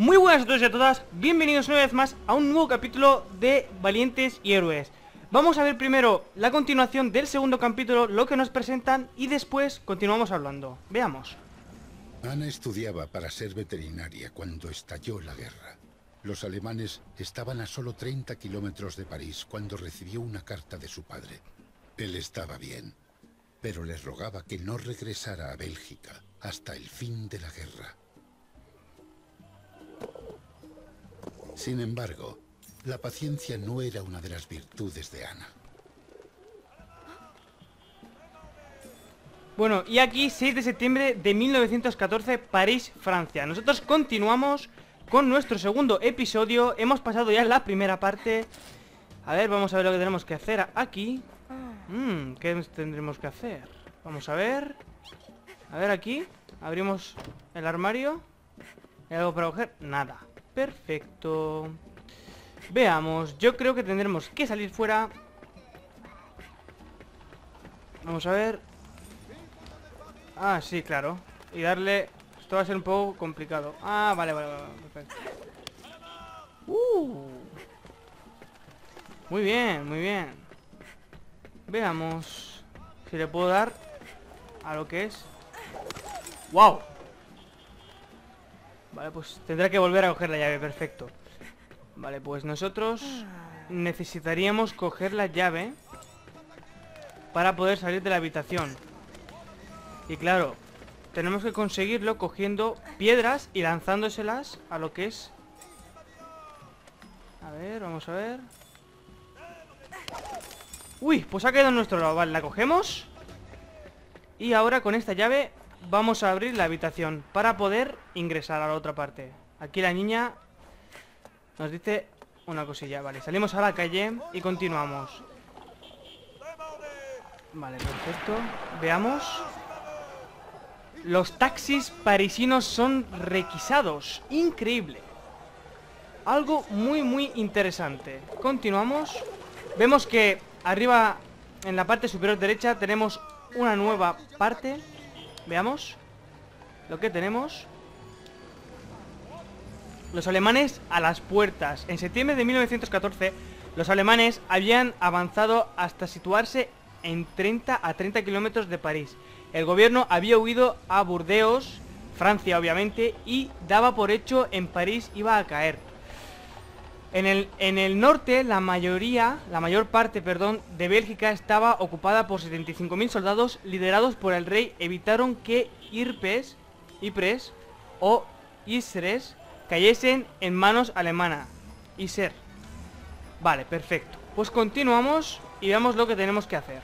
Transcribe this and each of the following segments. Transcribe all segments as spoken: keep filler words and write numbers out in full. Muy buenas a todos y a todas, bienvenidos una vez más a un nuevo capítulo de Valientes y Héroes. Vamos a ver primero la continuación del segundo capítulo, lo que nos presentan, y después continuamos hablando. Veamos. Ana estudiaba para ser veterinaria cuando estalló la guerra. Los alemanes estaban a solo treinta kilómetros de París cuando recibió una carta de su padre. Él estaba bien, pero les rogaba que no regresara a Bélgica hasta el fin de la guerra. Sin embargo, la paciencia no era una de las virtudes de Ana. Bueno, y aquí seis de septiembre de mil novecientos catorce, París, Francia. Nosotros continuamos con nuestro segundo episodio. Hemos pasado ya la primera parte. A ver, vamos a ver lo que tenemos que hacer aquí. Mm, ¿qué tendremos que hacer? Vamos a ver. A ver aquí. Abrimos el armario. ¿Hay algo para coger? Nada. Perfecto. Veamos, yo creo que tendremos que salir fuera. Vamos a ver. Ah, sí, claro. Y darle... Esto va a ser un poco complicado. Ah, vale, vale, vale, perfecto. uh. Muy bien, muy bien. Veamos si le puedo dar a lo que es. ¡Wow! Vale, pues tendrá que volver a coger la llave, perfecto. Vale, pues nosotros necesitaríamos coger la llave para poder salir de la habitación. Y claro, tenemos que conseguirlo cogiendo piedras y lanzándoselas a lo que es. A ver, vamos a ver. Uy, pues ha quedado en nuestro lado, vale, la cogemos. Y ahora con esta llave vamos a abrir la habitación para poder ingresar a la otra parte. Aquí la niña nos dice una cosilla. Vale, salimos a la calle y continuamos. Vale, perfecto. Veamos. Los taxis parisinos son requisados. Increíble. Algo muy muy interesante. Continuamos. Vemos que arriba, en la parte superior derecha, tenemos una nueva parte. Veamos lo que tenemos. Los alemanes a las puertas. En septiembre de mil novecientos catorce, los alemanes habían avanzado hasta situarse en treinta a treinta kilómetros de París. El gobierno había huido a Burdeos, Francia obviamente, y daba por hecho en París iba a caer. En el, en el norte, la mayoría, la mayor parte, perdón, de Bélgica estaba ocupada por setenta y cinco mil soldados liderados por el rey. Evitaron que Irpes, Ypres o Iser cayesen en manos alemanas. Iser. Vale, perfecto. Pues continuamos y veamos lo que tenemos que hacer.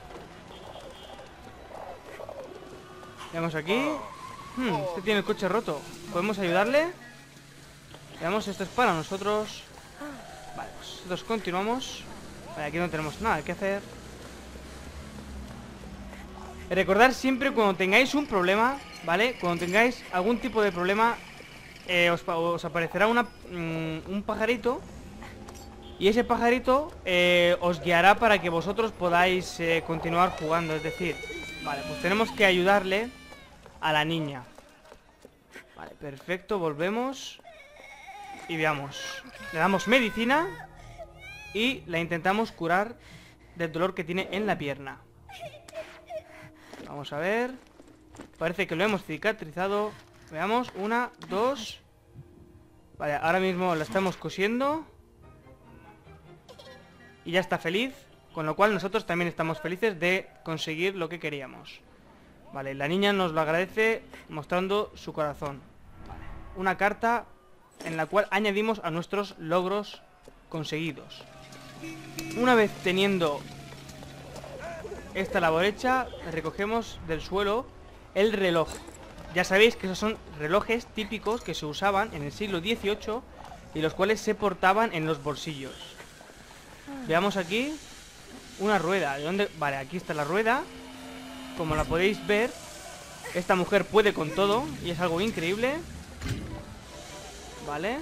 Veamos aquí. Hmm, este tiene el coche roto. ¿Podemos ayudarle? Veamos, esto es para nosotros. Vale, pues nosotros continuamos. Vale, aquí no tenemos nada que hacer. Recordad siempre cuando tengáis un problema, ¿vale? Cuando tengáis algún tipo de problema, eh, os, os aparecerá una, mm, un pajarito. Y ese pajarito eh, os guiará para que vosotros podáis eh, continuar jugando. Es decir, vale, pues tenemos que ayudarle a la niña. Vale, perfecto, volvemos. Y veamos, le damos medicina y la intentamos curar del dolor que tiene en la pierna. Vamos a ver. Parece que lo hemos cicatrizado. Veamos, una, dos. Vale, ahora mismo la estamos cosiendo. Y ya está feliz. Con lo cual nosotros también estamos felices de conseguir lo que queríamos. Vale, la niña nos lo agradece mostrando su corazón. Vale, una carta en la cual añadimos a nuestros logros conseguidos. Una vez teniendo esta labor hecha, recogemos del suelo el reloj. Ya sabéis que esos son relojes típicos que se usaban en el siglo dieciocho y los cuales se portaban en los bolsillos. Veamos aquí una rueda. ¿De dónde? Vale, aquí está la rueda. Como la podéis ver, esta mujer puede con todo y es algo increíble. Vale.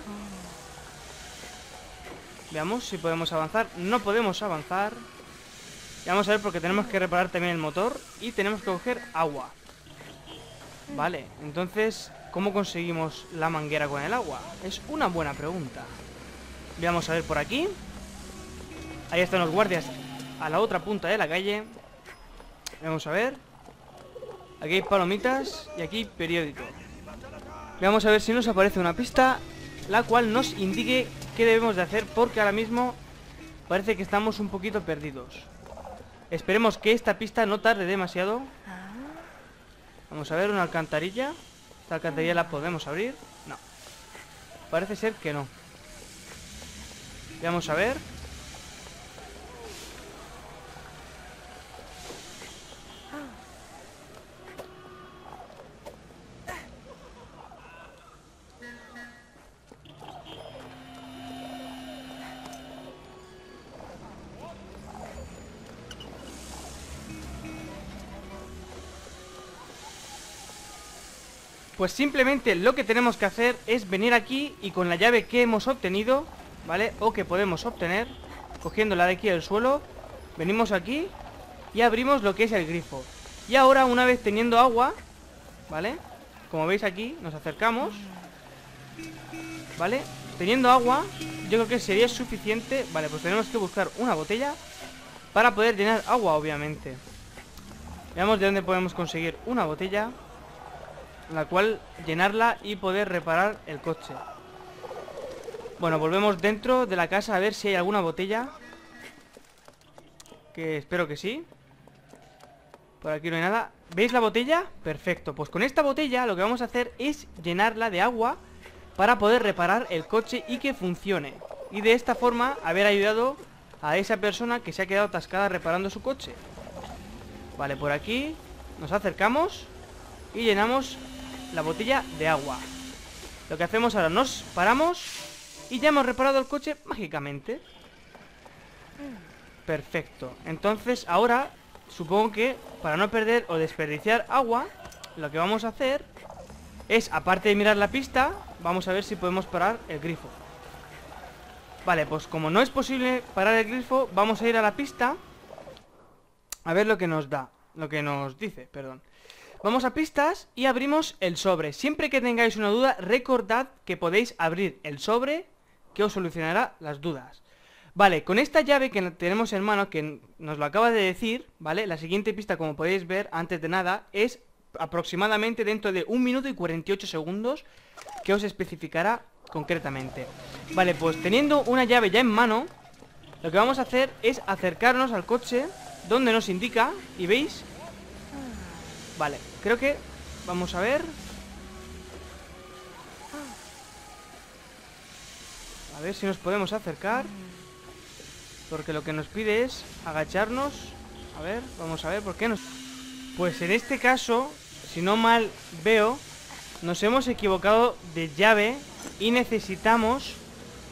Veamos si podemos avanzar. No podemos avanzar. Y vamos a ver porque tenemos que reparar también el motor. Y tenemos que coger agua. Vale, entonces ¿Cómo conseguimos la manguera con el agua? Es una buena pregunta. Veamos a ver por aquí. Ahí están los guardias a la otra punta de la calle. Vamos a ver. Aquí hay palomitas y aquí periódico. Vamos a ver si nos aparece una pista, la cual nos indique qué debemos de hacer, porque ahora mismo parece que estamos un poquito perdidos. Esperemos que esta pista no tarde demasiado. Vamos a ver, una alcantarilla. ¿Esta alcantarilla la podemos abrir? No. Parece ser que no. Vamos a ver. Pues simplemente lo que tenemos que hacer es venir aquí y con la llave que hemos obtenido, ¿vale? O que podemos obtener, cogiéndola de aquí del suelo, venimos aquí y abrimos lo que es el grifo. Y ahora, una vez teniendo agua, ¿vale? Como veis aquí, nos acercamos, ¿vale? Teniendo agua, yo creo que sería suficiente. Vale, pues tenemos que buscar una botella para poder llenar agua, obviamente. Veamos de dónde podemos conseguir una botella, la cual llenarla y poder reparar el coche. Bueno, volvemos dentro de la casa a ver si hay alguna botella, que espero que sí. Por aquí no hay nada. ¿Veis la botella? Perfecto. Pues con esta botella lo que vamos a hacer es llenarla de agua para poder reparar el coche y que funcione. Y de esta forma haber ayudado a esa persona que se ha quedado atascada reparando su coche. Vale, por aquí nos acercamos y llenamos la botella de agua. Lo que hacemos ahora, nos paramos y ya hemos reparado el coche mágicamente. Perfecto. Entonces ahora, supongo que para no perder o desperdiciar agua, lo que vamos a hacer es, aparte de mirar la pista, vamos a ver si podemos parar el grifo. Vale, pues como no es posible parar el grifo, vamos a ir a la pista a ver lo que nos da, lo que nos dice, perdón. Vamos a pistas y abrimos el sobre. Siempre que tengáis una duda, recordad que podéis abrir el sobre que os solucionará las dudas. Vale, con esta llave que tenemos en mano, que nos lo acaba de decir, ¿vale? La siguiente pista, como podéis ver, antes de nada, es aproximadamente dentro de un minuto y cuarenta y ocho segundos, que os especificará concretamente. Vale, pues teniendo una llave ya en mano, lo que vamos a hacer es acercarnos al coche donde nos indica, y veis... Vale, creo que... Vamos a ver... A ver si nos podemos acercar, porque lo que nos pide es agacharnos. A ver, vamos a ver por qué nos... Pues en este caso, si no mal veo, nos hemos equivocado de llave y necesitamos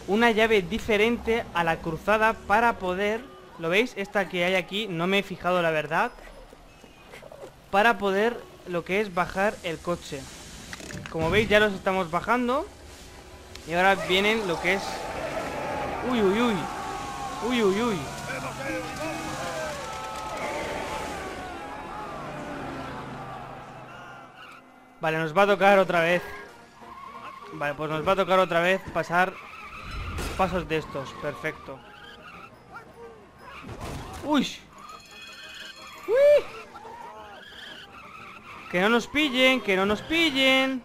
una llave diferente a la cruzada para poder... ¿Lo veis? Esta que hay aquí, no me he fijado la verdad, para poder lo que es bajar el coche. Como veis, ya los estamos bajando y ahora vienen lo que es... Uy, uy, uy. Uy, uy, uy. Vale, nos va a tocar otra vez. Vale, pues nos va a tocar otra vez pasar pasos de estos. Perfecto. Uy. Uy. Que no nos pillen, que no nos pillen.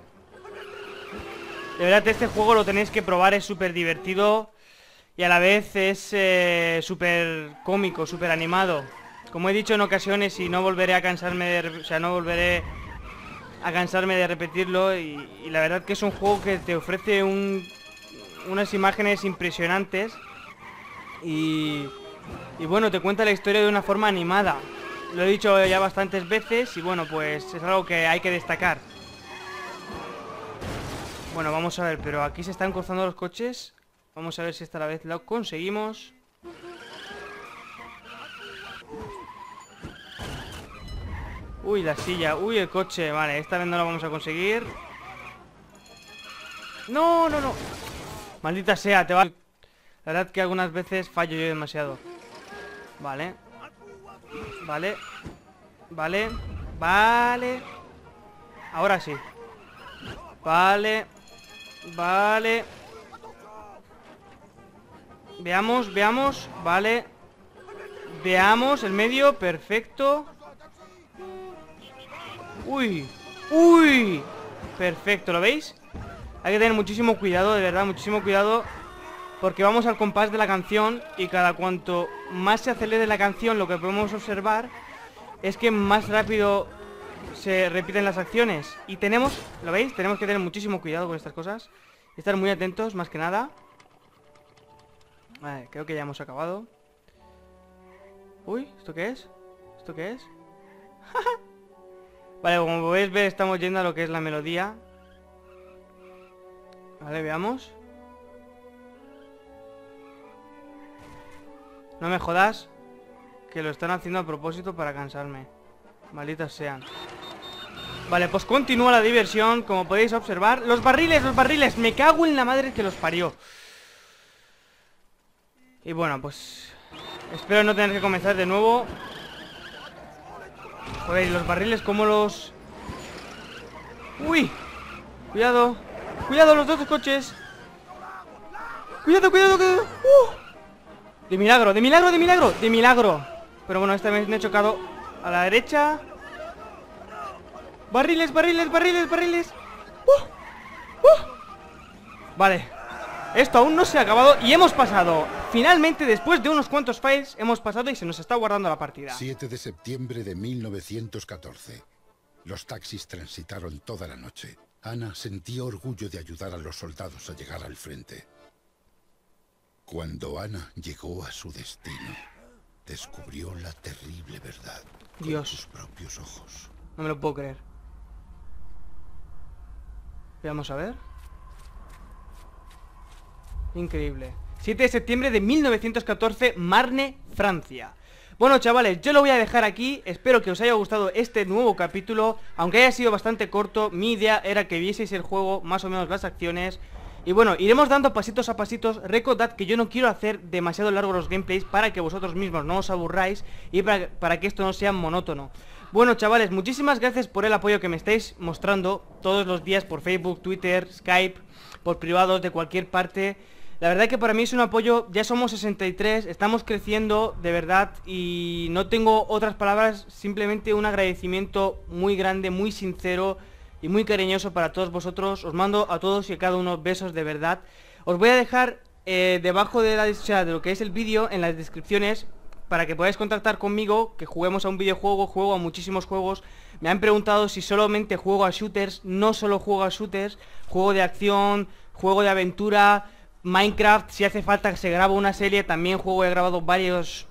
De verdad, este juego lo tenéis que probar, es súper divertido. Y a la vez es eh, súper cómico, súper animado. Como he dicho en ocasiones, y no volveré a cansarme de... O sea, no volveré a cansarme de repetirlo. Y, y la verdad que es un juego que te ofrece un, unas imágenes impresionantes. Y, y bueno, te cuenta la historia de una forma animada. Lo he dicho ya bastantes veces y bueno, pues es algo que hay que destacar. Bueno, vamos a ver, pero aquí se están cruzando los coches. Vamos a ver si esta vez lo conseguimos. Uy, la silla, uy, el coche. Vale, esta vez no lo vamos a conseguir. No, no, no. Maldita sea, te va. La verdad que algunas veces fallo yo demasiado. Vale. Vale, vale, vale. Ahora sí. Vale. Vale. Veamos, veamos. Vale. Veamos el medio. Perfecto. Uy. Uy. Perfecto, ¿lo veis? Hay que tener muchísimo cuidado, de verdad, muchísimo cuidado, porque vamos al compás de la canción y cada cuanto más se acelere la canción, lo que podemos observar es que más rápido se repiten las acciones. Y tenemos, ¿lo veis? Tenemos que tener muchísimo cuidado con estas cosas y estar muy atentos, más que nada. Vale, creo que ya hemos acabado. Uy, ¿esto qué es? ¿Esto qué es? Vale, como podéis ver, estamos yendo a lo que es la melodía. Vale, veamos. No me jodas, que lo están haciendo a propósito para cansarme. Malditas sean. Vale, pues continúa la diversión. Como podéis observar, los barriles, los barriles. Me cago en la madre que los parió. Y bueno, pues espero no tener que comenzar de nuevo. Joder, los barriles como los... Uy. Cuidado. Cuidado los dos coches. Cuidado, cuidado, cuidado. Uh. De milagro, de milagro, de milagro, de milagro. Pero bueno, esta vez me he chocado a la derecha. Barriles, barriles, barriles, barriles. Uh, uh. Vale. Esto aún no se ha acabado y hemos pasado. Finalmente, después de unos cuantos files, hemos pasado y se nos está guardando la partida. siete de septiembre de mil novecientos catorce. Los taxis transitaron toda la noche. Ana sentía orgullo de ayudar a los soldados a llegar al frente. Cuando Ana llegó a su destino, descubrió la terrible verdad con Dios. sus propios ojos. No me lo puedo creer. Veamos a ver. Increíble. siete de septiembre de mil novecientos catorce, Marne, Francia. Bueno, chavales, yo lo voy a dejar aquí. Espero que os haya gustado este nuevo capítulo. Aunque haya sido bastante corto, mi idea era que vieseis el juego, más o menos las acciones. Y bueno, iremos dando pasitos a pasitos. Recordad que yo no quiero hacer demasiado largos los gameplays para que vosotros mismos no os aburráis y para, para que esto no sea monótono. Bueno, chavales, muchísimas gracias por el apoyo que me estáis mostrando todos los días por Facebook, Twitter, Skype, por privados de cualquier parte. La verdad que para mí es un apoyo, ya somos sesenta y tres, estamos creciendo de verdad y no tengo otras palabras, simplemente un agradecimiento muy grande, muy sincero y muy cariñoso para todos vosotros. Os mando a todos y a cada uno besos de verdad. Os voy a dejar eh, debajo de, la, o sea, de lo que es el vídeo, en las descripciones, para que podáis contactar conmigo, que juguemos a un videojuego. Juego a muchísimos juegos. Me han preguntado si solamente juego a shooters. No solo juego a shooters. Juego de acción, juego de aventura, Minecraft, si hace falta que se grabe una serie. También juego, he grabado varios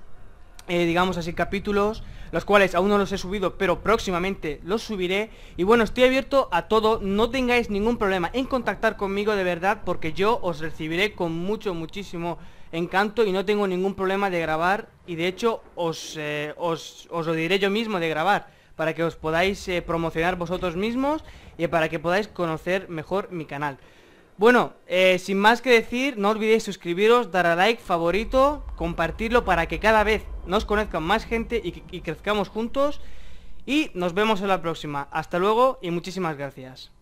eh, digamos así, capítulos, los cuales aún no los he subido, pero próximamente los subiré. Y bueno, estoy abierto a todo, no tengáis ningún problema en contactar conmigo de verdad, porque yo os recibiré con mucho, muchísimo encanto y no tengo ningún problema de grabar. Y de hecho, os, eh, os, os lo diré yo mismo de grabar, para que os podáis eh, promocionar vosotros mismos y para que podáis conocer mejor mi canal. Bueno, eh, sin más que decir, no olvidéis suscribiros, dar a like, favorito, compartirlo para que cada vez nos conozcan más gente y, y crezcamos juntos. Y nos vemos en la próxima. Hasta luego y muchísimas gracias.